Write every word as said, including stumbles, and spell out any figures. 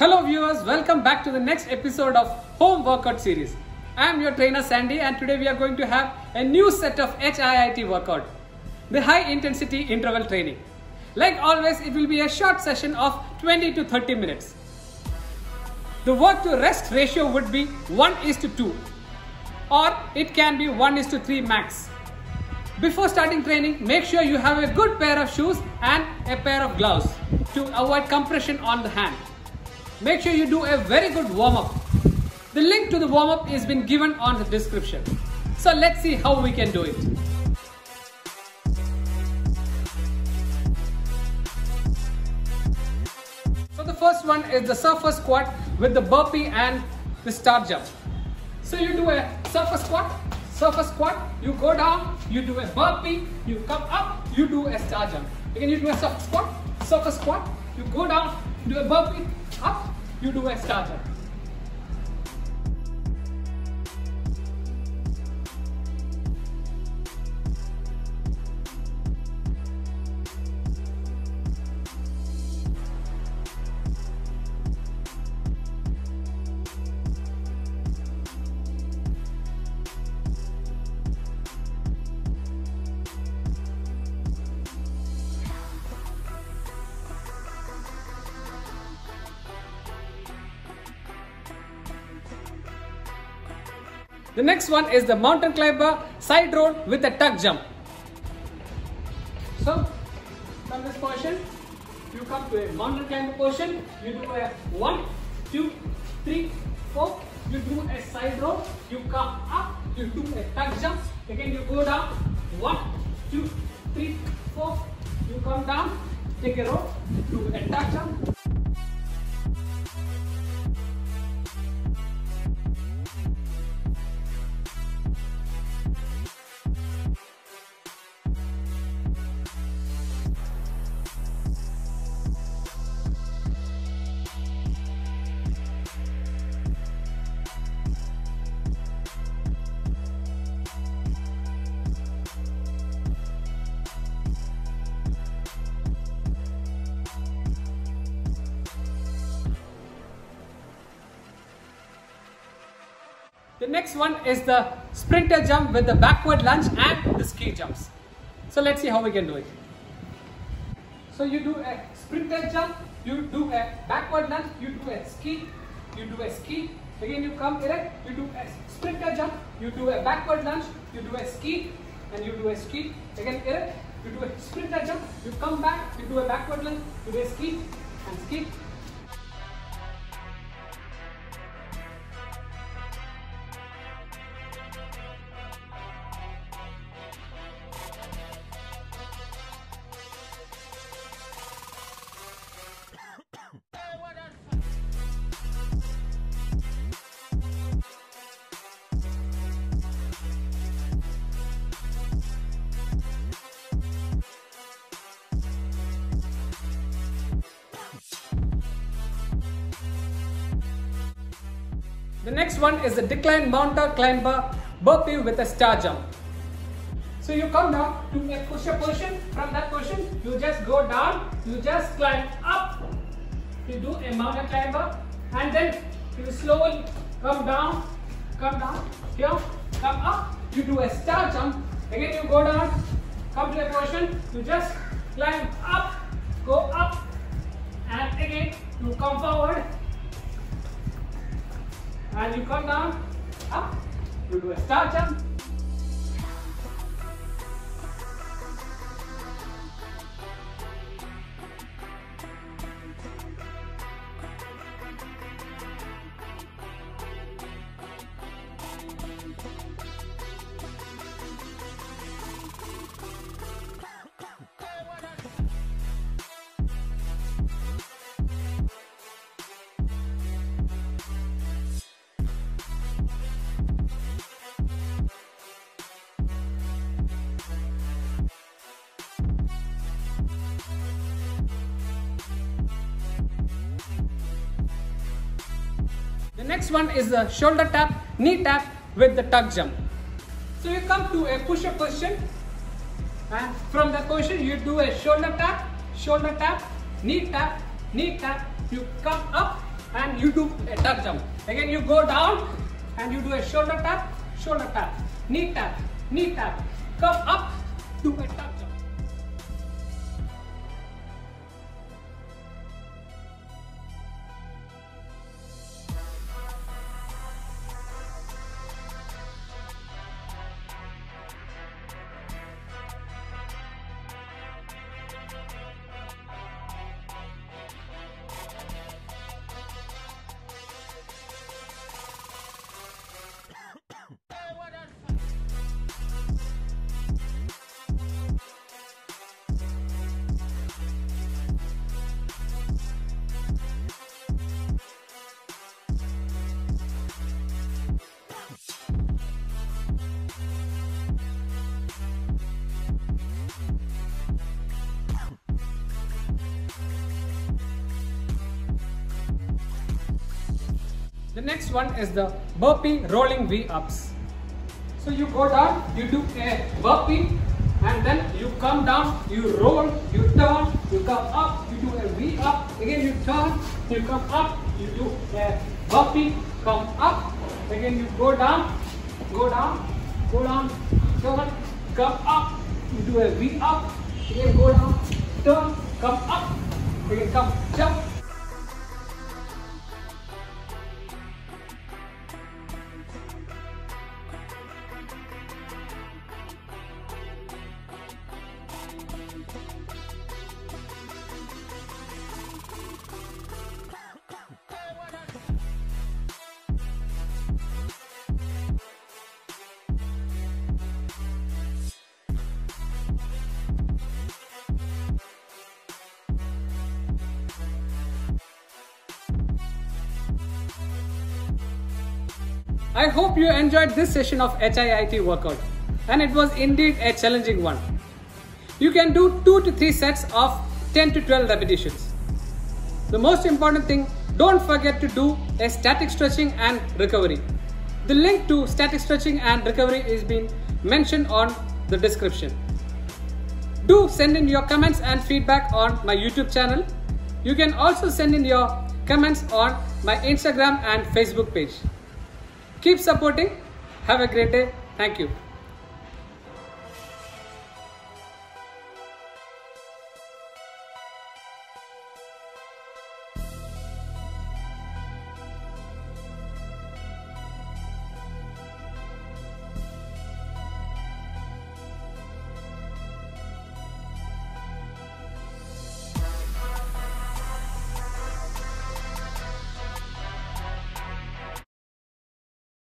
Hello viewers, welcome back to the next episode of Home Workout Series. I am your trainer Sandy and today we are going to have a new set of H I I T workout, the High Intensity Interval Training. Like always, it will be a short session of twenty to thirty minutes. The work to rest ratio would be one is to two or it can be one is to three max. Before starting training, make sure you have a good pair of shoes and a pair of gloves to avoid compression on the hand. Make sure you do a very good warm-up. The link to the warm-up has been given on the description. So let's see how we can do it. So the first one is the surface squat with the burpee and the star jump. So you do a surface squat, surface squat, you go down, you do a burpee, you come up, you do a star jump. Again, you do a surface squat, surface squat, you go down, you do a burpee, up, you do a star jump. The next one is the mountain climber side roll with a tuck jump. So from this portion, you come to a mountain climber portion, you do a one, two, three, four, you do a side roll, you come up, you do a tuck jump, again you go down, one, two, three, four, you come down, take a roll, do a tuck jump. The next one is the sprinter jump with the backward lunge and the ski jumps. So let's see how we can do it. So you do a sprinter jump, you do a backward lunge, you do a ski, you do a ski, again you come erect, you do a sprinter jump, you do a backward lunge, you do a ski, and you do a ski, again erect, you do a sprinter jump, you come back, you do a backward lunge, you do a ski, and ski. The next one is the decline mountain climber burpee with a star jump. So you come down to a push-up position. From that position, you just go down, you just climb up. You do a mountain climber and then you slowly come down, come down, here, come up. You do a star jump. Again, you go down, come to a position, you just climb up, go up, and again you come forward. And you come down, up, you do a star jump. The next one is the shoulder tap, knee tap with the tuck jump. So you come to a push-up position and from that position you do a shoulder tap, shoulder tap, knee tap, knee tap, you come up, and you do a tuck jump. Again, you go down and you do a shoulder tap, shoulder tap, knee tap, knee tap, come up, do a tuck jump. The next one is the burpee rolling V-ups. So you go down, you do a burpee and then you come down, you roll, you turn, you come up, you do a V-up, again you turn, you come up, you do a burpee, come up, again you go down, go down, go down, turn, come up, you do a V-up, again go down, turn, come up, again come, jump. I hope you enjoyed this session of H I I T workout, and it was indeed a challenging one. You can do two to three sets of ten to twelve repetitions. The most important thing, don't forget to do a static stretching and recovery. The link to static stretching and recovery is being mentioned on the description. Do send in your comments and feedback on my YouTube channel. You can also send in your comments on my Instagram and Facebook page. Keep supporting. Have a great day. Thank you.